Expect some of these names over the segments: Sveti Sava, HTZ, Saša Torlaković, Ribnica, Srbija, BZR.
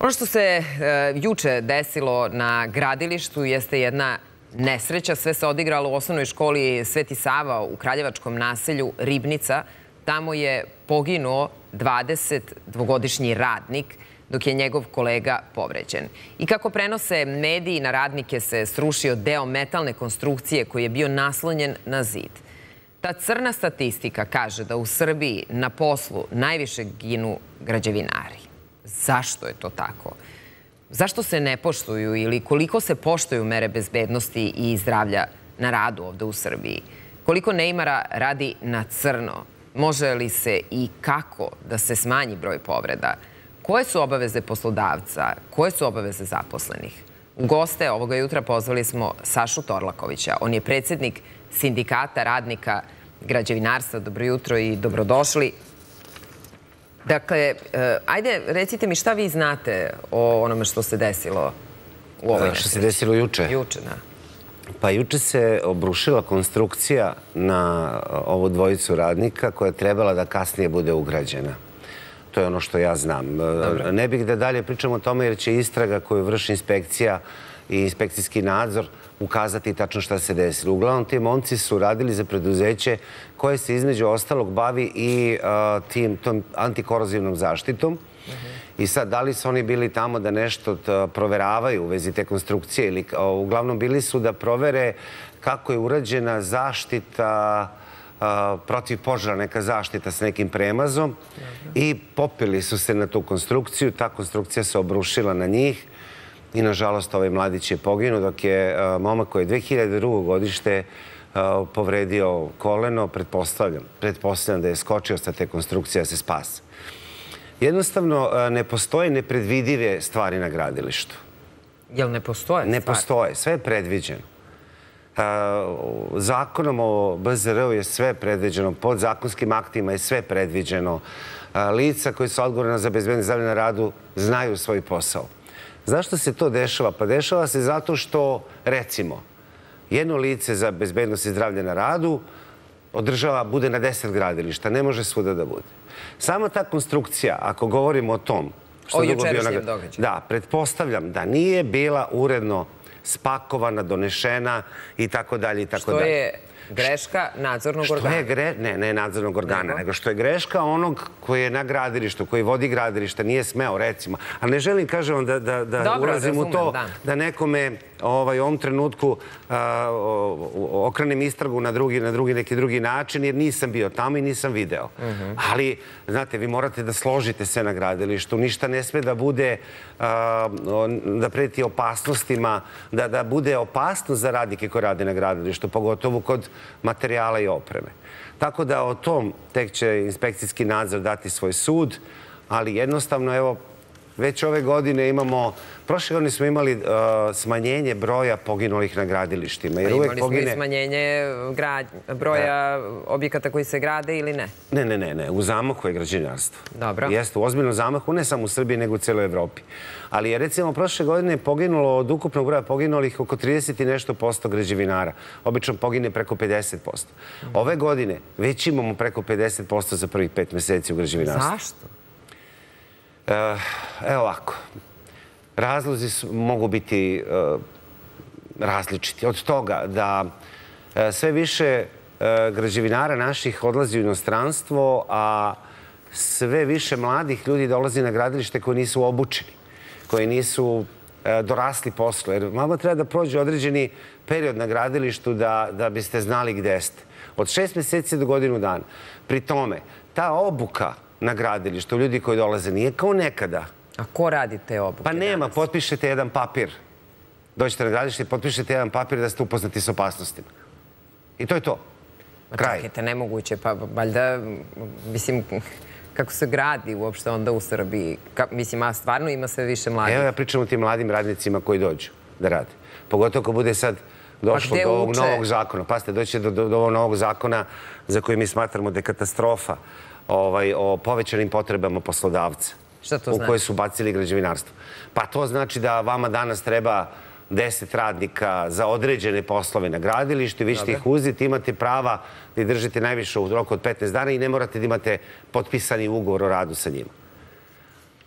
Ono što se juče desilo na gradilištu jeste jedna nesreća. Sve se odigralo u osnovnoj školi Sveti Sava u kraljevačkom naselju Ribnica. Tamo je poginuo 22-godišnji radnik, dok je njegov kolega povređen. I kako prenose mediji, na radnike se srušio deo metalne konstrukcije koji je bio naslonjen na zid. Ta crna statistika kaže da u Srbiji na poslu najviše ginu građevinari. Zašto je to tako? Zašto se ne poštuju ili koliko se poštuju mere bezbednosti i zdravlja na radu ovde u Srbiji? Koliko neimara radi na crno? Može li se i kako da se smanji broj povreda? Koje su obaveze poslodavca? Koje su obaveze zaposlenih? U goste ovoga jutra pozvali smo Sašu Torlakovića. On je predsednik Sindikata radnika građevinarstva. Dobro jutro i dobrodošli. Dakle, ajde, recite mi šta vi znate o onome što se desilo u ovoj nesreći. Što se desilo juče? Juče, da. Pa juče se obrušila konstrukcija na ovu dvojicu radnika koja je trebala da kasnije bude ugrađena. To je ono što ja znam. Ne bih da dalje pričam o tome jer će istraga koju vrši inspekcija i inspekcijski nadzor ukazati tačno šta se desilo. Uglavnom, ti momci su radili za preduzeće koje se između ostalog bavi i tom antikorozivnom zaštitom. I sad, da li su oni bili tamo da nešto proveravaju u vezi te konstrukcije ili uglavnom bili su da provere kako je urađena zaštita protiv požara, neka zaštita s nekim premazom i popili su se na tu konstrukciju. Ta konstrukcija se obrušila na njih i, nažalost, ovaj mladić je poginuo, dok je momak koji je 2002. godište povredio koleno, pretpostavljam da je skočio sa te konstrukcije da se spasa. Jednostavno, ne postoje nepredvidive stvari na gradilištu. Jel ne postoje stvari? Ne postoje, sve je predviđeno. Zakonom o BZR-u je sve predviđeno, pod zakonskim aktima je sve predviđeno. Lica koji su odgovorna za bezbednost i zdravlje na radu znaju svoj posao. Zašto se to dešava? Pa dešava se zato što, recimo, jedno lice za bezbednost i zdravlje na radu održava, bude na 10 gradilišta, ne može svuda da bude. Sama ta konstrukcija, ako govorimo o tom... O jučerašnjem događaju. Da, pretpostavljam da nije bila uredno spakovana, donešena i tako dalje i tako dalje. Što je greška nadzornog organa? Ne nadzornog organa, nego što je greška onog koji je na gradilištu, koji vodi gradilište, nije smeo, recimo. Ali ne želim, kažem vam, da ulazim u to da nekome u ovom trenutku okrenem istragu na neki drugi način, jer nisam bio tamo i nisam video. Ali, znate, vi morate da složite se na gradilištu. Ništa ne sme da bude, da preti opasnostima, da bude opasnost za radnike koji rade na gradilištu, pogotovo kod materijala i opreme. Tako da o tom tek će inspekcijski nadzor dati svoj sud, ali jednostavno, evo, već ove godine imamo, prošle godine smo imali smanjenje broja poginulih na gradilištima. Imali smo i smanjenje broja objekata koji se grade ili ne? Ne, u zamahu je građevinarstvo. Dobro. Jeste, u ozbiljnom zamahu, ne samo u Srbiji, nego u celoj Evropi. Ali je, recimo, prošle godine poginulo od ukupnog broja poginulih oko 30 i nešto posto građevinara. Obično pogine preko 50%. Ove godine već imamo preko 50% za prvih 5 meseci u građevinarstvu. Zašto? Evo ovako, razlozi mogu biti različiti. Od toga da sve više građevinara naših odlazi u inostranstvo, a sve više mladih ljudi dolazi na gradilište koji nisu obučeni, koji nisu dorasli poslu. Jer malo treba da prođe određeni period na gradilištu da biste znali gde ste. Od 6 meseci do godinu dana. Pri tome, ta obuka na gradilištu, ljudi koji dolaze, nije kao nekada. A ko radi te obuke? Pa nema, potpišete jedan papir. Dođete na gradilište i potpišete jedan papir da ste upoznati s opasnostima. I to je to. Kraj. Čekajte, nemoguće, pa valjda, mislim, kako se gradi uopšte onda u Srbiji? Mislim, a stvarno ima sve više mladih. Evo ja pričam o tim mladim radnicima koji dođu da rade. Pogotovo ko bude sad došlo do ovog novog zakona. Pazite, doći do ovog novog zakona za koji mi smatramo da je katastrofa, o povećanim potrebama poslodavca. Šta to znači? U koje su bacili građevinarstvo. Pa to znači da vama danas treba 10 radnika za određene poslove na gradilištu i vi ćete ih uzeti, imate prava da ih držite najviše u roku od 15 dana i ne morate da imate potpisani ugovor o radu sa njima.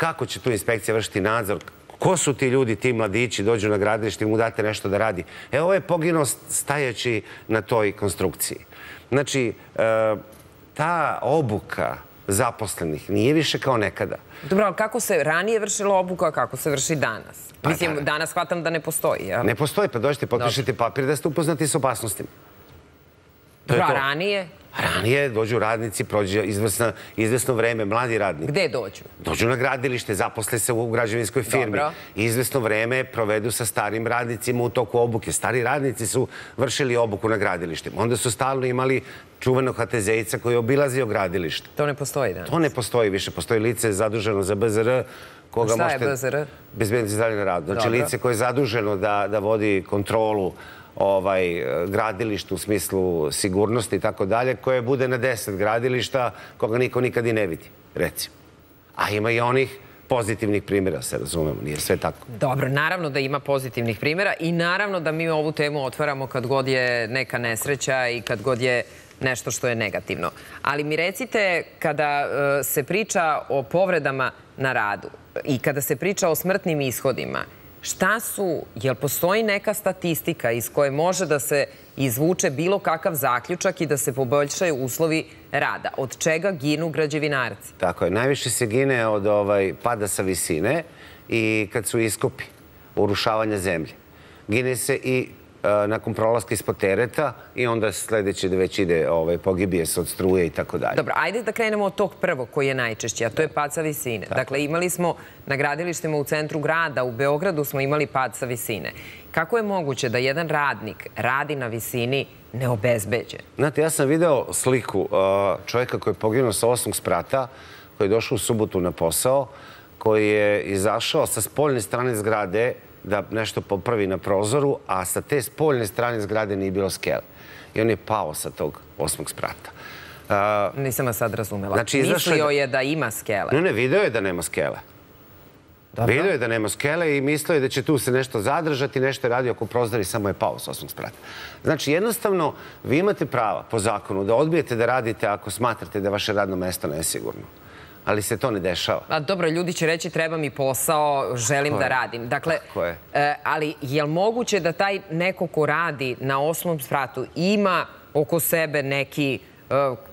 Kako će tu inspekcija vršiti nadzor? Ko su ti ljudi, ti mladići, dođu na gradilište i mu date nešto da radi? E, ovo je poginuo stajajući na toj konstrukciji. Znači, ta obuka zaposlenih nije više kao nekada. Dobro, ali kako se ranije vršila obuka, a kako se vrši danas? Mislim, danas hvatam da ne postoji. Ne postoji, pa dođete, potpišete papir da ste upoznati s opasnostima. Dobro, a ranije? Ranije dođu radnici, prođe izvesno vreme, mladi radnici. Gde dođu? Dođu na gradilište, zaposle se u građevinskoj firmi. Izvesno vreme provedu sa starim radnicima u toku obuke. Stari radnici su vršili obuku na gradilištima. Onda su stalno imali čuvenog HTZ-ica koji je obilazio gradilište. To ne postoji danas? To ne postoji više. Postoji lice zaduženo za BZR. Šta je BZR? Bezbednosti zdravlja na radu. Znači lice koje je zaduženo da vodi kontrolu gradilištu u smislu sigurnosti i tako dalje, koje bude na 10 gradilišta koga niko nikad i ne vidi, recimo. A ima i onih pozitivnih primjera, se razumemo, nije sve tako. Dobro, naravno da ima pozitivnih primjera i naravno da mi ovu temu otvaramo kad god je neka nesreća i kad god je nešto što je negativno. Ali mi recite, kada se priča o povredama na radu i kada se priča o smrtnim ishodima, šta su, jel postoji neka statistika iz koje može da se izvuče bilo kakav zaključak i da se poboljšaju uslovi rada? Od čega ginu građevinarci? Tako je, najviše se gine od pada sa visine i kad su iskopi, urušavanja zemlje. Gine se i nakon prolaska ispod tereta i onda sledeće da već ide pogibije se od struje i tako dalje. Dobro, ajde da krenemo od tog prvog koji je najčešći, a to je pad sa visine. Dakle, imali smo na gradilištima u centru grada, u Beogradu smo imali pad sa visine. Kako je moguće da jedan radnik radi na visini neobezbeđen? Znate, ja sam video sliku čovjeka koji je poginuo sa 8. sprata, koji je došao u subotu na posao, koji je izašao sa spoljne strane zgrade da nešto popravi na prozoru, a sa te spoljne strane zgrade nije bilo skele. I on je pao sa tog 8. sprata. Nisam vas sad razumela. Mislio je da ima skele. Ne, video je da nema skele. Video je da nema skele i mislio je da će tu se nešto zadržati, nešto je radio oko prozora i samo je pao sa 8. sprata. Znači, jednostavno, vi imate prava po zakonu da odbijete da radite ako smatrate da vaše radno mesto ne je sigurno. Ali se to ne dešava. A dobro, ljudi će reći treba mi posao, želim da radim. Dakle, ali je li moguće da taj neko ko radi na 8. spratu ima oko sebe neki,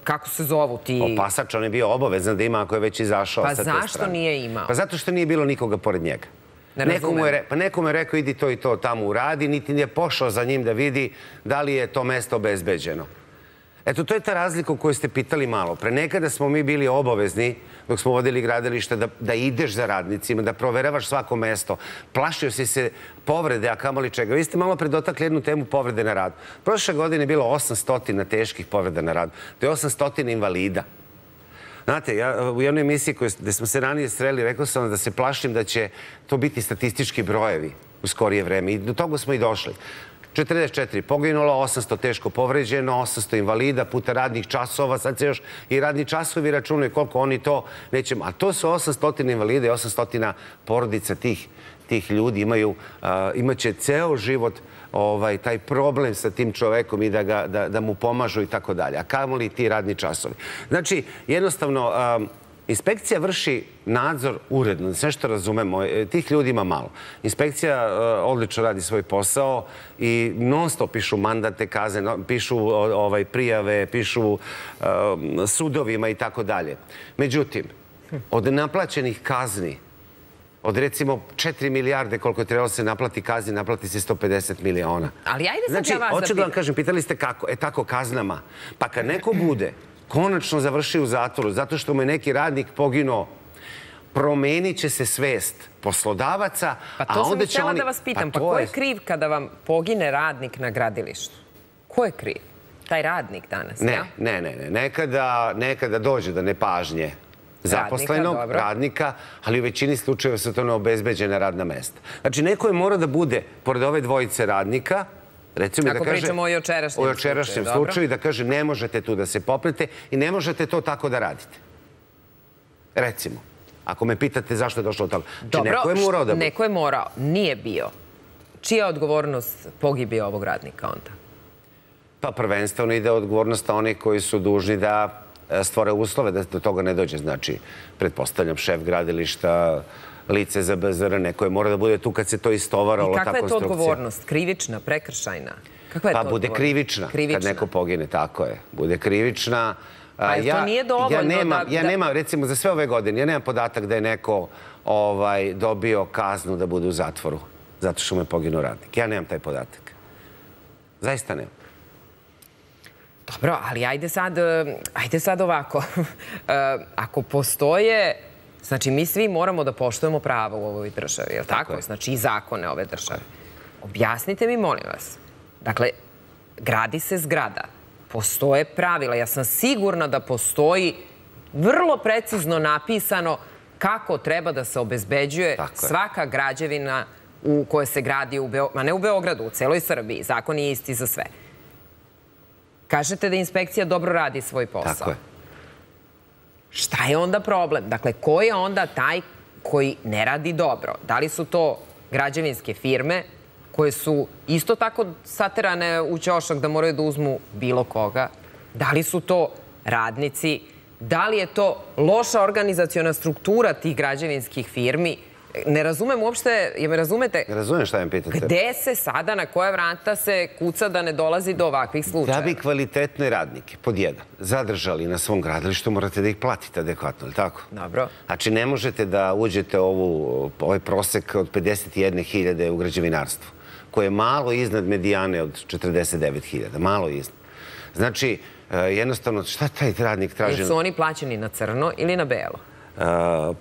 kako se zovu ti... Opasač, on je bio obavezan da ima ako je već izašao sa te strane. Pa zašto nije imao? Pa zato što nije bilo nikoga pored njega. Nekomu je rekao idi to i to tamo uradi, niti je pošao za njim da vidi da li je to mesto obezbeđeno. Eto, to je ta razlika koju ste pitali malo. Pre nekada smo mi bili obavezni, dok smo vodili gradilišta, da ideš za radnicima, da proveravaš svako mesto. Plašio si se povrede, a kamoli čega. Vi ste malo pre dotakli jednu temu povrede na radu. Prošle godine je bilo 800 teških povreda na radu. To je 800 invalida. Znate, u jednoj emisiji gde smo se ranije sreli, rekao sam vam da se plašim da će to biti statistički brojevi u skorije vreme. I do toga smo i došli. 44 poginulo, 800 teško povređeno, 800 invalida puta radnih časova, sad se još i radni časovi računaju koliko oni to nećemo. A to su 800 invalida i 800 porodica tih ljudi imaće ceo život taj problem sa tim čovekom i da mu pomažu i tako dalje. A kamo li ti radni časovi? Znači, jednostavno, inspekcija vrši nadzor uredno, sve što razumemo, tih ljudi ima malo. Inspekcija odlično radi svoj posao i non stop pišu mandate, kazne, pišu prijave, pišu sudovima i tako dalje. Međutim, od naplaćenih kazni, od recimo 4 milijarde koliko je trebalo se naplati kazni, naplati se 150 miliona. Ali ajde sad ja vas zapitam. Hoću da vam kažem, pitali ste kako, tako kaznama. Pa kad neko bude konačno završi u zatvoru, zato što mu je neki radnik poginuo, promenit će se svest poslodavaca, a onda će oni... Pa to sam i htjela da vas pitam, pa ko je kriv kada vam pogine radnik na gradilištu? Ko je kriv? Taj radnik danas, ja? Ne. Nekada dođe do nepažnje zaposlenog radnika, ali u većini slučajeva su to neobezbeđena radna mesta. Znači, neko je mora da bude, pored ove dvojice radnika, ako pričamo o jučerašnjem slučaju, da kaže ne možete tu da se popnete i ne možete to tako da radite. Recimo, ako me pitate zašto je došlo do toga. Dobro, neko je morao, nije bio. Čija je odgovornost pogibije ovog radnika onda? Pa prvenstveno ide odgovornost onih koji su dužni da stvore uslove da do toga ne dođe. Znači, pretpostavljam, šef gradilišta, lice za BZR, neko je mora da bude tu kad se to istovaralo, ta konstrukcija. I kakva je to odgovornost? Krivična, prekršajna? Pa bude krivična kad neko pogine, tako je. Bude krivična. Pa je to nije dovoljno? Ja nemam, recimo za sve ove godine, ja nemam podatak da je neko dobio kaznu da bude u zatvoru zato što mu je poginuo radnik. Ja nemam taj podatak. Zaista nemam. Dobro, ali ajde sad ovako. Ako postoje, znači mi svi moramo da poštujemo pravo u ovoj državi, je li tako? Znači i zakone ove države. Objasnite mi, molim vas. Dakle, gradi se zgrada. Postoje pravila. Ja sam sigurna da postoji vrlo precizno napisano kako treba da se obezbeđuje svaka građevina koja se gradi, ma ne u Beogradu, u celoj Srbiji. Zakon je isti za sve. Kažete da inspekcija dobro radi svoj posao. Tako je. Šta je onda problem? Dakle, ko je onda taj koji ne radi dobro? Da li su to građevinske firme koje su isto tako saterane u ćošak da moraju da uzmu bilo koga? Da li su to radnici? Da li je to loša organizaciona struktura tih građevinskih firmi? Ne razumem uopšte, je me razumete? Ne razumem šta im pitate. Gde se sada, na koja vrata se kuca da ne dolazi do ovakvih slučaja? Da bi kvalitetne radnike, pod jedan, zadržali na svom gradilištu, morate da ih platite adekvatno, ili tako? Dobro. Znači, ne možete da uđete ovaj prosek od 51.000 u građevinarstvu, koje je malo iznad medijane od 49.000, malo iznad. Znači, jednostavno, šta taj radnik traži? Jer su oni plaćeni na crno ili na belo?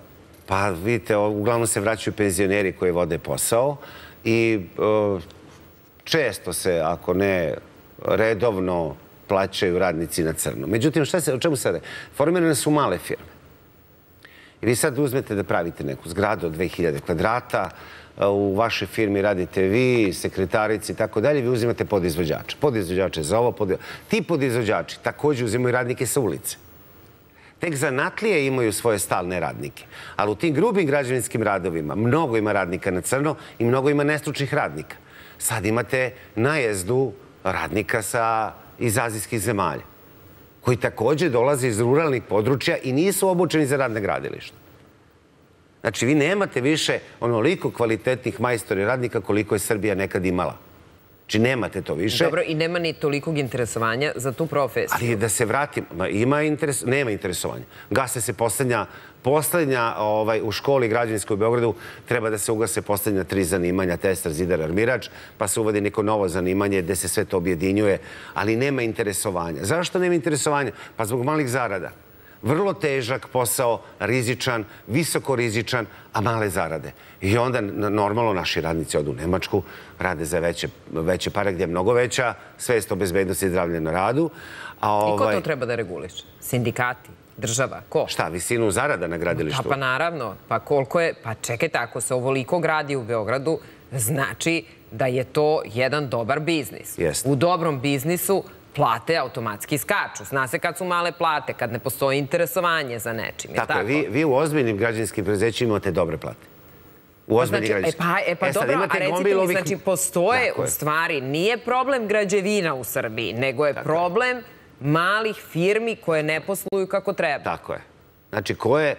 Pa vidite, uglavnom se vraćaju penzioneri koji vode posao i često se, ako ne redovno, plaćaju radnici na crno. Međutim, o čemu sada? Formirane su male firme. I vi sad uzmete da pravite neku zgradu od 2000 kvadrata, u vašoj firmi radite vi, sekretarici i tako dalje, vi uzimate podizvođače. Podizvođače za ovo, ti podizvođači takođe uzimaju radnike sa ulice. Tek zanatlije imaju svoje stalne radnike. Ali u tim grubim građevinskim radovima mnogo ima radnika na crno i mnogo ima nestručnih radnika. Sad imate najezdu radnika iz azijskih zemalja, koji takođe dolaze iz ruralnih područja i nisu obučeni za rad na gradilištu. Znači, vi nemate više onoliko kvalitetnih majstora i radnika koliko je Srbija nekad imala. Znači, nemate to više. Dobro, i nema ni tolikog interesovanja za tu profesiju. Ali da se vratim, nema interesovanja. Gase se poslednja u školi građevinskoj u Beogradu, treba da se ugase poslednja 3 zanimanja, testar, zidar, armirač, pa se uvodi neko novo zanimanje gde se sve to objedinjuje, ali nema interesovanja. Zašto nema interesovanja? Pa zbog malih zarada. Vrlo težak posao, rizičan, visoko rizičan, a male zarade. I onda, normalno, naši radnici odu u Nemačku, rade za veće pare gdje je mnogo veća, svest o bezbednosti i zdravlja na radu. I ko to treba da reguliše? Sindikati? Država? Ko? Šta, visinu zarada na gradilištu? Pa naravno, pa koliko je, pa čekajte, ako se ovoliko gradi u Beogradu, znači da je to jedan dobar biznis. U dobrom biznisu plate automatski skaču. Zna se kad su male plate, kad ne postoji interesovanje za nečim. Tako je, vi u ozbiljnim građevinskim preduzećima imate dobre plate. U ozbiljnim građevinskim. Pa dobro, a recite mi, znači postoje u stvari, nije problem građevina u Srbiji, nego je problem malih firmi koje ne posluju kako treba. Tako je. Znači, koje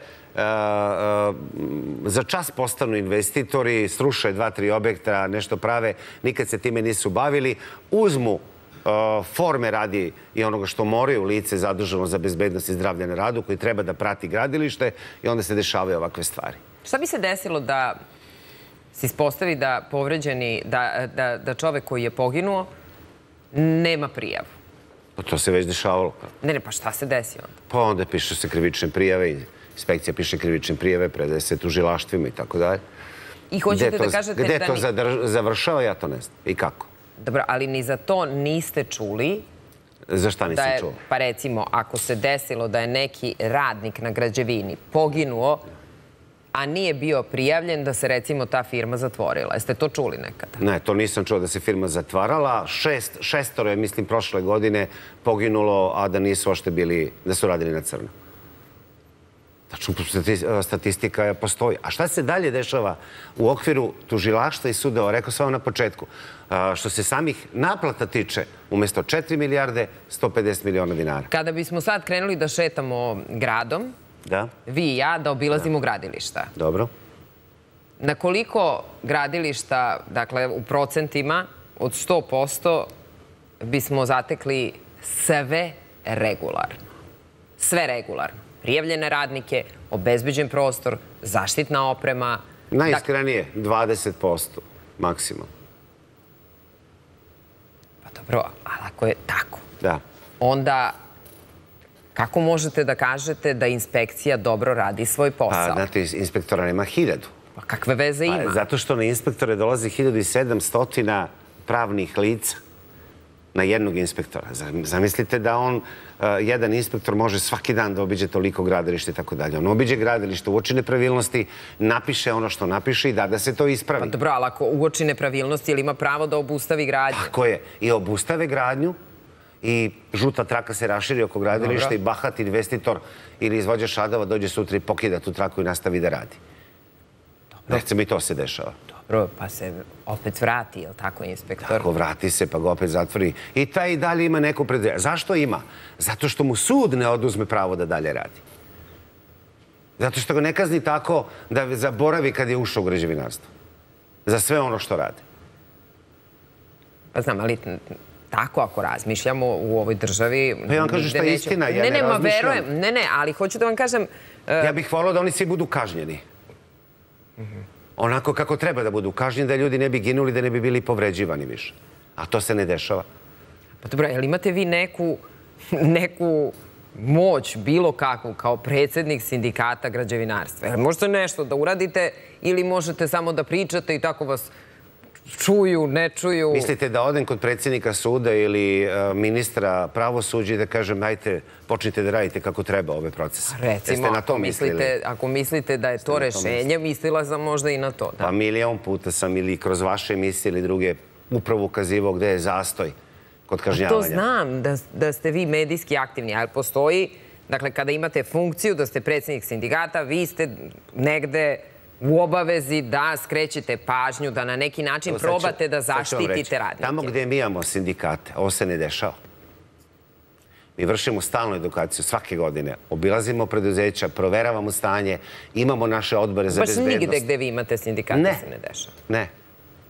za čas postanu investitori, srušaju 2-3 objekta, nešto prave, nikad se time nisu bavili, uzmu forme radi i onoga što moraju lice zaduženo za bezbednost i zdravlje na radu koji treba da prati gradilište i onda se dešavaju ovakve stvari. Šta bi se desilo da se ispostavi da povređeni, da čovek koji je poginuo nema prijavu? Pa to se već dešavalo. Ne, pa šta se desi onda? Pa onda pišu se krivične prijave, inspekcija piše krivične prijave, predaje se tužilaštvima i tako dalje. I hoćete da kažete da... Gde to završava, ja to ne znam. I kako? Dobro, ali ni za to niste čuli. Za šta niste čuli? Pa recimo, ako se desilo da je neki radnik na građevini poginuo, a nije bio prijavljen, da se recimo ta firma zatvorila. Jeste to čuli nekada? Ne, to nisam čuo da se firma zatvarala. 6 je, mislim, prošle godine poginulo, a da nisu ošte bili, da su radili na crno. Tačno, statistika postoji. A šta se dalje dešava u okviru tužilaštva i sudova? Rekao sam vam na početku. Što se samih naplata tiče, umesto 4 milijarde, 150 miliona dinara. Kada bismo sad krenuli da šetamo gradom, vi i ja, da obilazimo gradilišta. Dobro. Na koliko gradilišta, dakle u procentima, od 100% bismo zatekli sve regularno. Sve regularno. Prijavljene radnike, obezbeđen prostor, zaštitna oprema. Najiskrenije, 20% maksimum. Pa dobro, ali ako je tako, onda kako možete da kažete da inspekcija dobro radi svoj posao? Znate, inspektora nema 1000. Pa kakve veze ima? Zato što na inspektore dolazi 1700 pravnih lica na jednog inspektora. Zamislite da on, jedan inspektor može svaki dan da obiđe toliko gradilište i tako dalje. On obiđe gradilište, uoči nepravilnosti, napiše ono što napiše i da se to ispravi. Pa dobro, ali ako uoči nepravilnosti, ili ima pravo da obustavi gradnju? Tako je. I obustave gradnju i žuta traka se raširi oko gradilišta i bahati investitor ili izvođač radova dođe sutra i pokida tu traku i nastavi da radi. Recimo, i to se dešava. Dobro, pa se opet vrati, je li tako, inspektor? Tako, vrati se, pa ga opet zatvori. I taj i dalje ima neko preduzeće. Zašto ima? Zato što mu sud ne oduzme pravo da dalje radi. Zato što ga ne kazni tako da zaboravi kad je ušao u građevinarstvo. Za sve ono što radi. Pa znam, ali tako ako razmišljamo u ovoj državi... Pa ja vam kažem šta je istina, ja ne razmišljam. Ne, ali hoću da vam kažem... Ja bih voleo da oni svi budu kažnjeni. Onako kako treba da budu kažnjeni, da ljudi ne bi ginuli, da ne bi bili povređivani više. A to se ne dešava. Pa dobro, jel imate vi neku moć, bilo kakvu, kao predsednik sindikata građevinarstva? Jel možete nešto da uradite ili možete samo da pričate i tako vas čuju, ne čuju? Mislite da odem kod predsednika suda ili ministra pravosuđa i da kažem, ajte, počnite da radite kako treba ove procese? Recimo, ako mislite da je to rešenje, mislila sam možda i na to. Pa milion puta sam ili kroz vaše emisije ili druge upravo ukazivao gde je zastoj kod kažnjavanja. To znam, da ste vi medijski aktivni, ali postoji, dakle, kada imate funkciju da ste predsednik sindikata, vi ste negde u obavezi da skrećete pažnju, da na neki način probate da zaštitite radnike. Tamo gde mi imamo sindikate, ovo se ne dešava. Mi vršimo stalnu edukaciju svake godine. Obilazimo preduzeća, proveravamo stanje, imamo naše odbore za bezbednost. Baš nigde gde vi imate sindikate se ne dešava? Ne.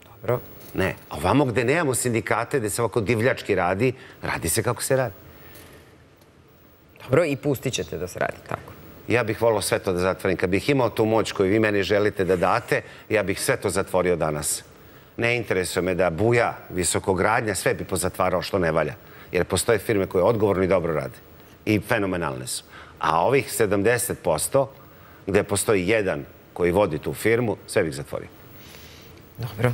Dobro. Ne. Ovamo gde nemamo sindikate, gde se ovako divljački radi, radi se kako se radi. Dobro, i pustit ćete da se radi tako. Ja bih volio sve to da zatvorim. Kad bih imao tu moć koju vi meni želite da date, ja bih sve to zatvorio danas. Ne interesuje me da buja, visokogradnja, sve bi pozatvarao što ne valja. Jer postoje firme koje odgovorno i dobro rade. I fenomenalne su. A ovih 70%, gde postoji jedan koji vodi tu firmu, sve bih zatvorio. Dobro.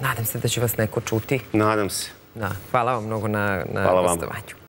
Nadam se da će vas neko čuti. Nadam se. Hvala vam mnogo na gostovanju.